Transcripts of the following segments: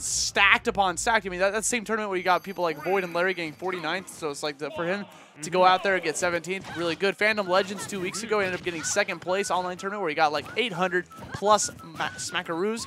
stacked upon stacked. I mean, that same tournament where you got people like Void and Larry getting 49th, so it's like for him to go out there and get 17th, really good. Fandom Legends 2 weeks ago, he ended up getting second place online tournament where he got like 800 plus smackaroos.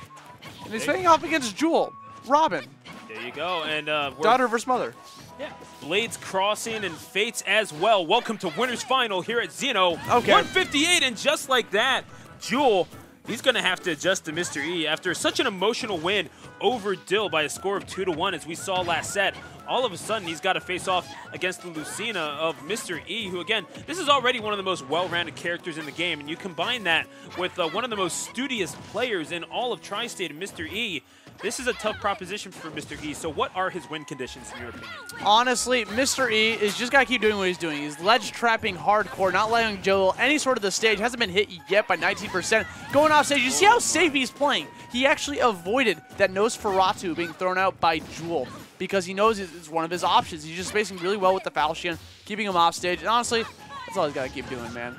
And he's fighting off against Jul, Robin. There you go. And daughter versus mother. Yeah. Blades crossing and fates as well. Welcome to Winner's Final here at Xeno. Okay. 158, and just like that, Jul, he's going to have to adjust to Mr. E after such an emotional win over Dill by a score of 2-1, as we saw last set. All of a sudden, he's got to face off against the Lucina of Mr. E, who, again, this is already one of the most well-rounded characters in the game, and you combine that with one of the most studious players in all of Tri-State, and Mr. E. This is a tough proposition for Mr. E. So what are his win conditions, in your opinion? Honestly, Mr. E is just got to keep doing what he's doing. He's ledge trapping hardcore, not letting Joel any sort of the stage. Hasn't been hit yet by 19%. Going off stage, you see how safe he's playing. He actually avoided that Nosferatu being thrown out by Jul, because he knows it's one of his options. He's just spacing really well with the Falchion, keeping him off stage. And honestly, that's all he's got to keep doing, man.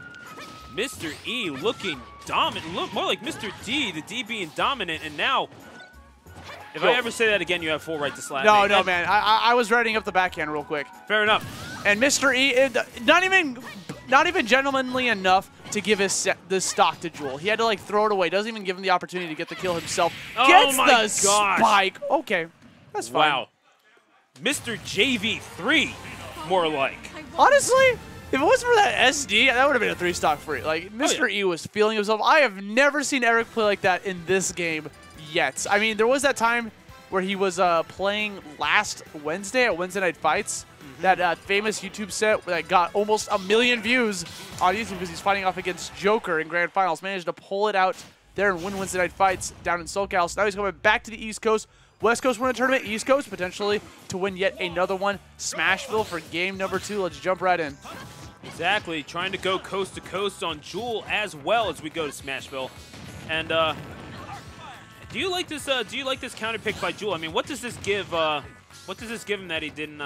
Mr. E looking dominant. Look more like Mr. D, the D being dominant. And now, if I ever say that again, you have full right to slap. No, no, man. I was writing up the backhand real quick. Fair enough. And Mr. E, not even gentlemanly enough to give the stock to Jul. He had to like throw it away. Doesn't even give him the opportunity to get the kill himself. Oh, gets my gosh. Spike. Okay, that's fine. Wow. Mr. JV3, more like. Honestly, if it wasn't for that SD, that would have been a 3-stock free. Like, Mr. E was feeling himself. I have never seen Eric play like that in this game yet. I mean, there was that time where he was playing last Wednesday at Wednesday Night Fights, that famous YouTube set that got almost 1 million views on YouTube because he's fighting off against Joker in Grand Finals. Managed to pull it out there and win Wednesday Night Fights down in SoCal. So now he's coming back to the East Coast. West Coast win a tournament, East Coast potentially to win yet another one. Smashville for game number 2. Let's jump right in. Exactly, trying to go coast to coast on Jul as well as we go to Smashville. And do you like this? Do you like this counter pick by Jul? I mean, what does this give? What does this give him that he didn't?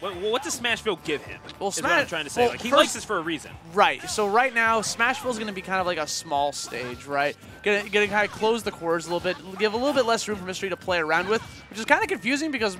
What does Smashville give him? Well, is what I'm trying to say. Well, like, he likes this for a reason. Right. So right now, Smashville's going to be kind of like a small stage, right? Going to kind of close the corners a little bit, give a little bit less room for Mr. E to play around with, which is kind of confusing because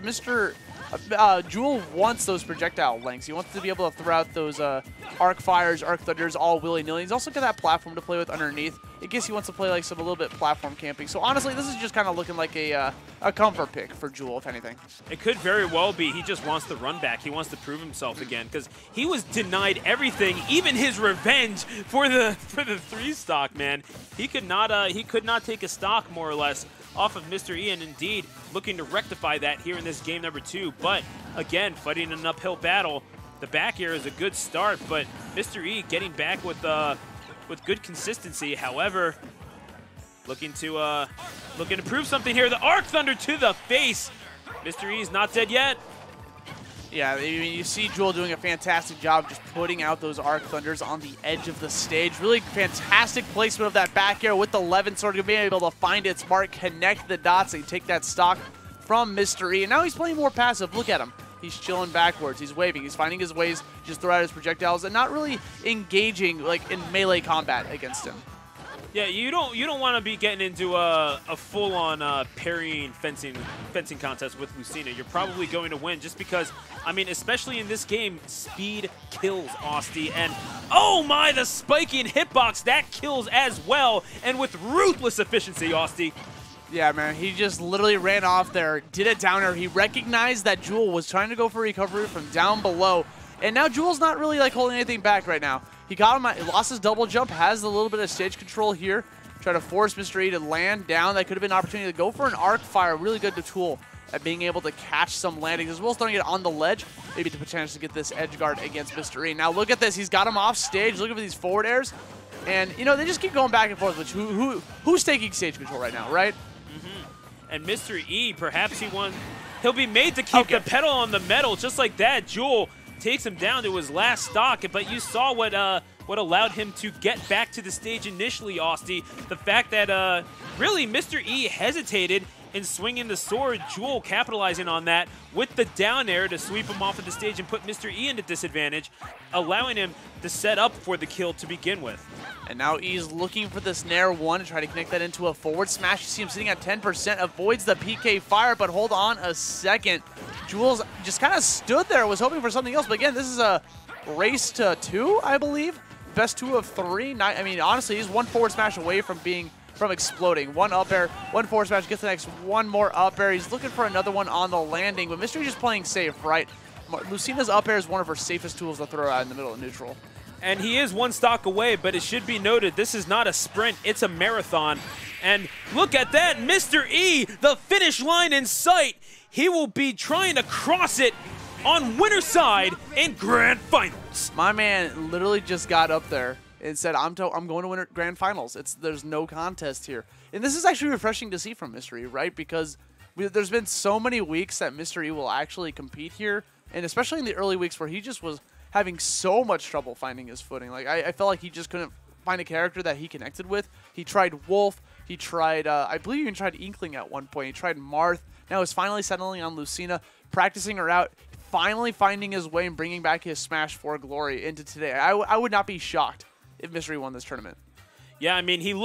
Jul wants those projectile lengths. He wants to be able to throw out those Arc Fires, Arc Thunders, all willy-nilly. He's also got that platform to play with underneath. I guess he wants to play like some a little bit platform camping. So honestly, this is just kind of looking like a comfort pick for Jul, if anything. It could very well be he just wants the run back. He wants to prove himself again because he was denied everything, even his revenge for the 3-stock. Man, he could not take a stock more or less off of Mr. E, and indeed looking to rectify that here in this game number 2. But again, fighting an uphill battle. The back air is a good start, but Mr. E getting back with good consistency. However, looking to prove something here. The Arc Thunder to the face. Mr. E's not dead yet. Yeah, I mean, you see Jul doing a fantastic job just putting out those Arc Thunders on the edge of the stage. Really fantastic placement of that back air with the Levin Sword, being able to find its mark, connect the dots, and take that stock from Mr. E. And now he's playing more passive. Look at him. He's chilling backwards. He's waving. He's finding his ways, just throw out his projectiles, and not really engaging like in melee combat against him. Yeah, you don't want to be getting into a full-on parrying fencing contest with Lucina. You're probably going to win just because, I mean, especially in this game, speed kills, Austy. And oh my, the spiking hitbox, that kills as well, and with ruthless efficiency, Austy. Yeah, man, he just literally ran off there, did a downer. He recognized that Jul was trying to go for recovery from down below, and now Jul's not really like holding anything back right now. He got him, he lost his double jump, has a little bit of stage control here. Try to force Mr. E to land down. That could have been an opportunity to go for an Arc Fire. Really good tool at being able to catch some landings, as well as throwing it on the ledge, maybe to potentially get this edge guard against Mr. E. Now look at this, he's got him off stage. Look at these forward airs, and you know they just keep going back and forth. Which who's taking stage control right now, right? And Mr. E, perhaps he'll be made to keep the pedal on the metal, just like that. Jul takes him down to his last stock, but you saw what allowed him to get back to the stage initially, Austy. The fact that really Mr. E hesitated and swinging the sword. Jul capitalizing on that with the down air to sweep him off of the stage and put Mr. E into disadvantage, allowing him to set up for the kill to begin with. And now E's looking for the snare one to try to connect that into a forward smash. You see him sitting at 10%, avoids the PK fire, but hold on a second. Jul's just kind of stood there, was hoping for something else, but again, this is a race to two, I believe. Best two of three. I mean, honestly, he's one forward smash away from exploding. One up air, one forward smash, gets the next one more up air. He's looking for another one on the landing, but Mr. E just playing safe, right? Lucina's up air is one of her safest tools to throw out in the middle of neutral. And he is one stock away, but it should be noted, this is not a sprint, it's a marathon. And look at that, Mr. E, the finish line in sight. He will be trying to cross it on winner's side in Grand Finals. My man literally just got up there and said, I'm going to win Grand Finals. There's no contest here. And this is actually refreshing to see from Mr. E, right? Because there's been so many weeks that Mr. E will actually compete here, and especially in the early weeks where he just was having so much trouble finding his footing. Like, I felt like he just couldn't find a character that he connected with. He tried Wolf. He tried, I believe he even tried Inkling at one point. He tried Marth. Now he's finally settling on Lucina, practicing her out, finally finding his way and bringing back his Smash 4 glory into today. I would not be shocked if Mr. E won this tournament. Yeah, I mean, he looked...